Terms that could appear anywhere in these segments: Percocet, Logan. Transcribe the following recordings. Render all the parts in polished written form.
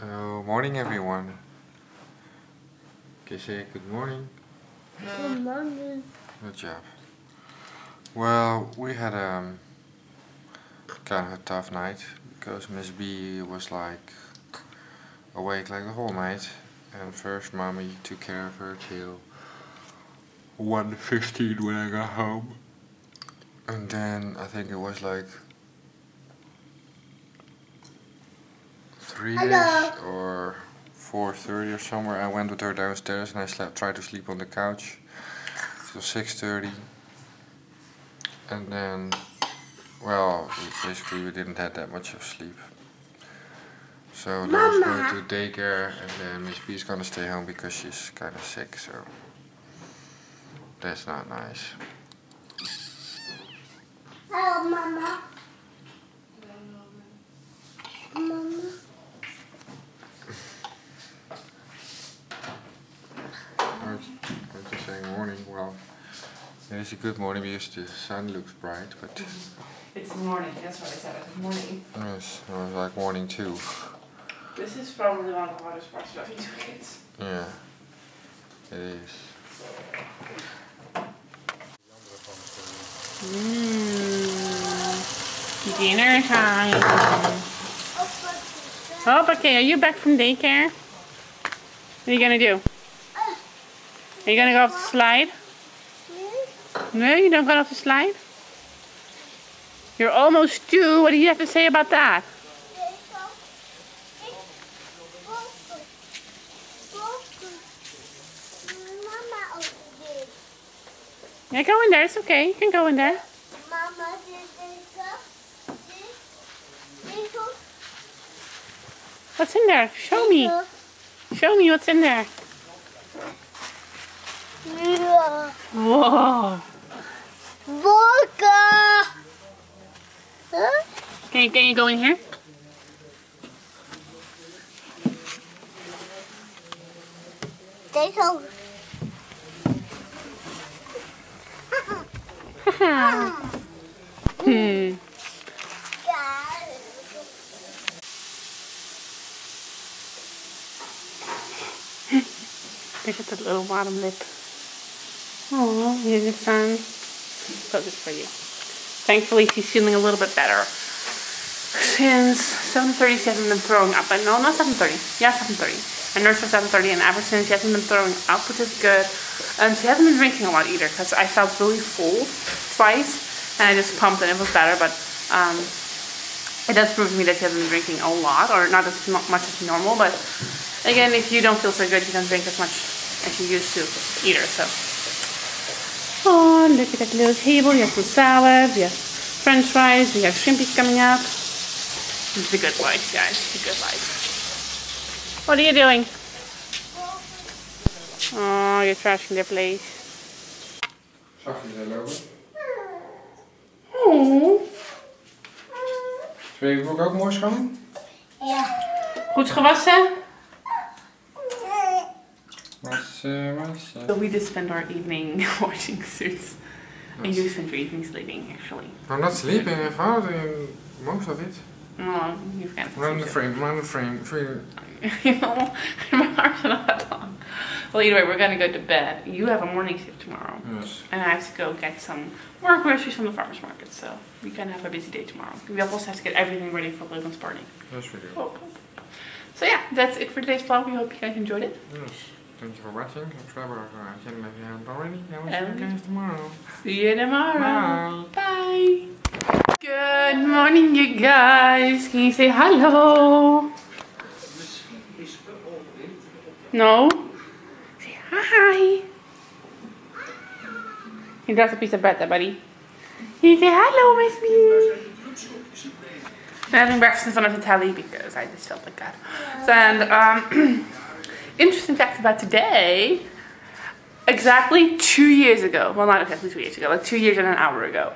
Hello, morning everyone. Keshe, good morning. Good morning. Good job. Well, we had kind of a tough night because Miss B was like awake like the whole night, and first mommy took care of her till 1:15 when I got home, and then I think it was like 3-ish or 4:30 or somewhere. I went with her downstairs and I tried to sleep on the couch till 6:30, and then, well, basically we didn't have that much of sleep. So Mama was going to daycare, and then Miss B is going to stay home because she's kind of sick, so that's not nice. Hello, Mama. Mama. I was just saying morning. Well, it is a good morning because the sun looks bright, but... It's morning, that's what I said, it's morning. Yes, it was like morning too. This is probably one of the hardest parts of having two kids. Yeah, it is. Dinner time. Oh, okay, are you back from daycare? What are you gonna do? Are you gonna go off the slide? No, you don't go off the slide? You're almost two. What do you have to say about that? Yeah, go in there. It's okay. You can go in there. Mama, what's in there? Show me. Show me what's in there. Whoa. Vodka. Huh? Can you go in here? Look at the little bottom lip. Oh, here's your son. Put this for you. Thankfully, she's feeling a little bit better. Since 7:30, she hasn't been throwing up. And no, not 7:30. Yeah, 7:30. I nursed her 7:30, and ever since, she hasn't been throwing up, which is good. And she hasn't been drinking a lot either, because I felt really full twice, and I just pumped, and it was better. But it does prove to me that she hasn't been drinking a lot, or not as much as normal. But again, if you don't feel so good, you don't drink as much as you used to either. So, oh, look at that little table. You have some salad, you have french fries, you have shrimpies coming up. It's a good life, guys. It's a good life. What are you doing? Oh, you're trashing the place. Zachtjes hè, Logan? Oh. Wil je broek ook mooi schoon? Ja. Goed gewassen? So we just spend our evening watching Suits, and you spend your evening sleeping, actually. I'm not sleeping, I'm following most of it. No, you've got to run the frame. You know, my arms are not that long. Well, either way, we're going to go to bed. You have a morning shift tomorrow. Yes. And I have to go get some more groceries from the farmer's market, so we're going to have a busy day tomorrow. We also have to get everything ready for Logan's party. Yes, we do. Oh. So yeah, that's it for today's vlog. We hope you guys enjoyed it. Yes. Thank you for watching. Subscribe to our channel if you haven't already. I will see you guys tomorrow. See you tomorrow. Bye. Bye. Good morning, you guys. Can you say hello? No? Say hi. He dropped a piece of bread there, buddy. Can you say hello, Miss B? I'm having breakfast in front of the telly because I just felt like that. So, and interesting fact about today, exactly 2 years ago, well, not exactly 2 years ago, like 2 years and an hour ago,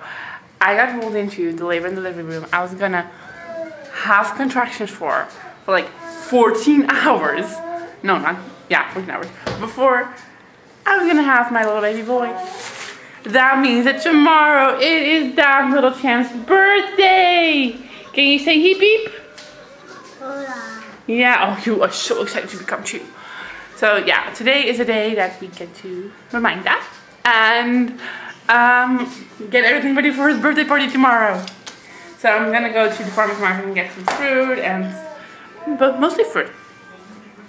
I got rolled into the labor and delivery room. I was gonna have contractions for like 14 hours, no, not, yeah, 14 hours, before I was gonna have my little baby boy. That means that tomorrow it is that little champ's birthday. Can you say heep beep? Hola. Yeah, oh, you are so excited to become true. So yeah, today is a day that we get to remind that and get everything ready for his birthday party tomorrow. So I'm gonna go to the farmer's market and get some fruit and, but mostly fruit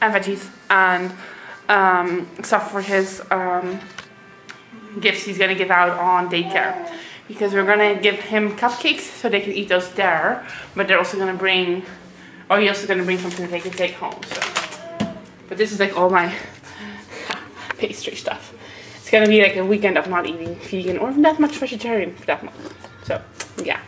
and veggies and stuff for his gifts he's gonna give out on daycare. Because we're gonna give him cupcakes so they can eat those there, but they're also gonna bring, or he's also gonna bring something that they can take home. So, but this is like all my pastry stuff. It's gonna be like a weekend of not eating vegan or that much vegetarian for that month. So yeah,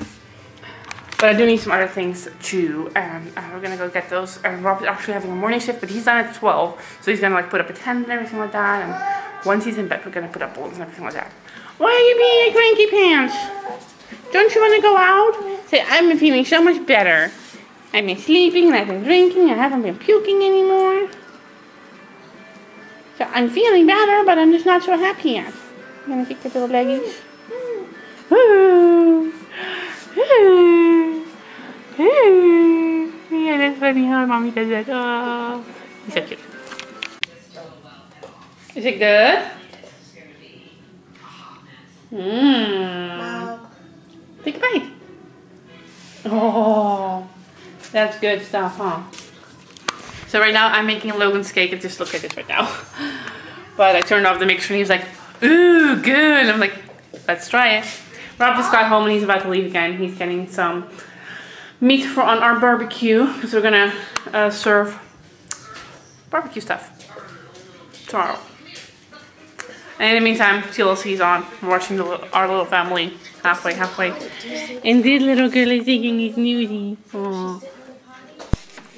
but I do need some other things too, and we're gonna go get those. And Rob is actually having a morning shift, but he's done at 12, so he's gonna like put up a tent and everything like that. And once he's in bed, we're gonna put up bowls and everything like that. Why are you being a cranky pants? Don't you want to go out? Say, I've been feeling so much better. I've been sleeping and I've been drinking. I haven't been puking anymore. So I'm feeling better, but I'm just not so happy yet. I'm going to kick the little leggies. Ooh. Ooh. Ooh. Yeah, that's funny how mommy does that. Oh, he's so cute. Is it good? Mmm. Wow. Take a bite. Oh, that's good stuff, huh? So right now I'm making Logan's cake, and just look at this right now. But I turned off the mixer and he was like, ooh, good. I'm like, let's try it. Rob just got home and he's about to leave again. He's getting some meat for on our barbecue because we're gonna serve barbecue stuff tomorrow. And in the meantime, TLC's on. We're watching our little family halfway. And this little girl is taking his nudie. Oh,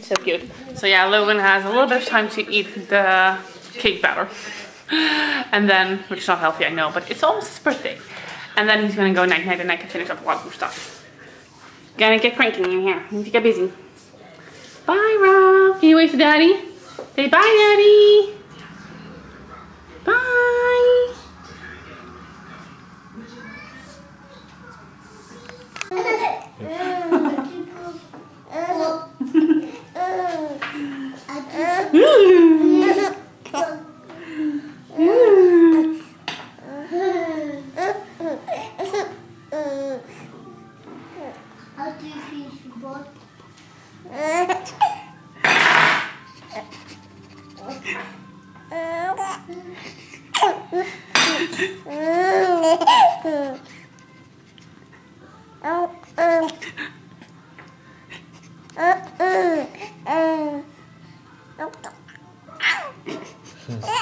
so cute. So yeah, Logan has a little bit of time to eat the cake batter. And then, which is not healthy, I know, but it's almost his birthday. And then he's gonna go night-night and I can finish up a lot more stuff. Gonna get cranking in here. Need to get busy. Bye, Rob. Can you wave to Daddy? Say bye, Daddy. Bye.